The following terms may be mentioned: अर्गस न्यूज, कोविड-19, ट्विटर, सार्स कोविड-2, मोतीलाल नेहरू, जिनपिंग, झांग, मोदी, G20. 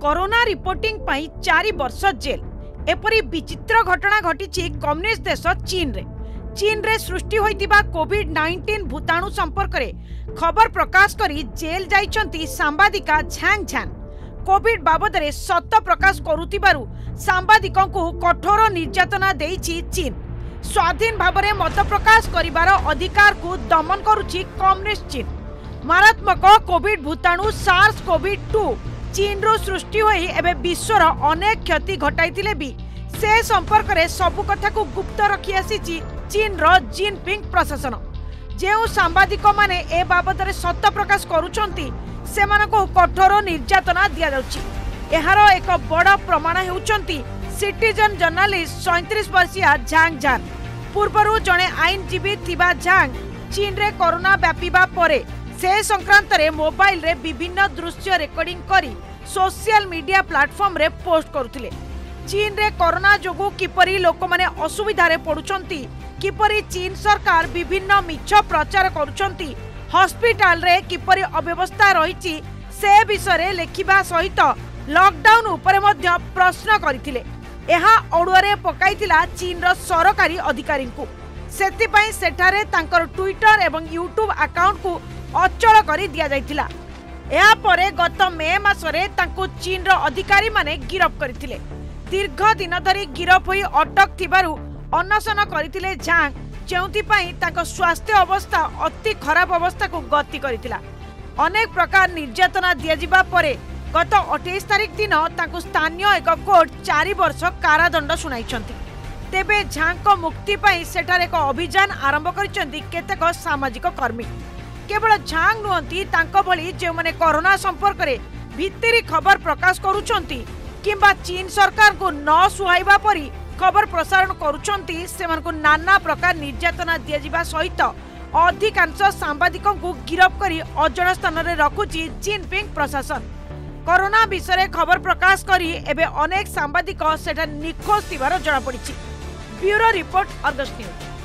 Corona reporting पाई 4 वर्ष jail एपरी विचित्र घटना घटी कम्युनिस्ट देश चीन रे सृष्टि होइतिबा कोविड-19 भूताणु संपर्क रे खबर प्रकाश करी जेल जाइछंती सांबादिका झांग कोविड बाबद रे सत प्रकाश करूतिबारु सांबादिकंकु कठोर निर्यातना देइछि चीन स्वाधीन भाबरे मत प्रकाश करिबार अधिकार को दमन करूछि कम्युनिस्ट चीन मारात्मक कोविड भूताणु सार्स कोविड-2 चीन रो सृष्टि होई एबे विश्वर अनेक क्षति घटाइतिले भी से संपर्क रे सबु कथा को गुप्त रखि आसीछि चीन रो जिनपिंग प्रशासन जेउ सांबादिक माने ए बाबत रे सत्य प्रकाश करूछंती सेमानको कठोर निर्यातना दिया जाउछि एहारो एक बड़ा प्रमाण हेउछंती सिटीजन जर्नलिस्ट 37 वर्षीय झांग पूर्वरु जणे आईनजीवी थिबा झांग चीन रे कोरोना व्यापीबा परे से संक्रांत रे मोबाइल रे विभिन्न दृश्य रेकॉर्डिंग करी सोशल मीडिया प्लेटफॉर्म रे पोस्ट करुथिले चीन रे कोरोना जोगु किपरि लोक माने असुविधा रे पडुछंती किपरि चीन सरकार विभिन्न मिछ प्रचार करुछंती हॉस्पिटल रे किपरि अव्यवस्था रहिछि से विषय रे लेखिबा सहित लॉकडाउन उपरे मध्य प्रश्न करथिले एहा ओडुआरे पकाइतिला चीन रो सरकारी अधिकारींकु सेति पई सेठारे तांकर ट्विटर एवं यूट्यूब अकाउंट को अचल करि दिया जाइतिला एहा परे गत मे मास रे तांकु चीन रो अधिकारी माने गिरफ करथिले दीर्घ दिन धरी गिरफ होई अटक थिबारु अनशन करथिले झांग चौंतीपाई ताको स्वास्थ्य अवस्था अति खराब अवस्था को गति करथिला अनेक प्रकार निर्यातना दियाजिबा परे गत 28 तारिख दिन ताको स्थानीय एक कोर्ट 4 वर्ष कारादंड सुनाइछंती तेबे झांग को मुक्ति पाई सेठार एक अभियान आरंभ करछंती केतेक सामाजिक कर्मी केवल झांग नुहंती तांको भली जे माने कोरोना संपर्क रे भित्तिरी खबर प्रकाश करूछंती किंबा चीन सरकार को न सुहाइबा परी खबर प्रसारण करुछंती सेमान को नाना प्रकार निर्यातना दियाजिबा सहित अधिकांश सांबादिकों को गिरफ करी अजण स्थान रे रखुची जिनपिंग प्रशासन कोरोना विषय खबर प्रकाश करी एबे अनेक सांबादिक सेठा निखोज थिबार जणापड़िछि। Bureau report अर्गस न्यूज।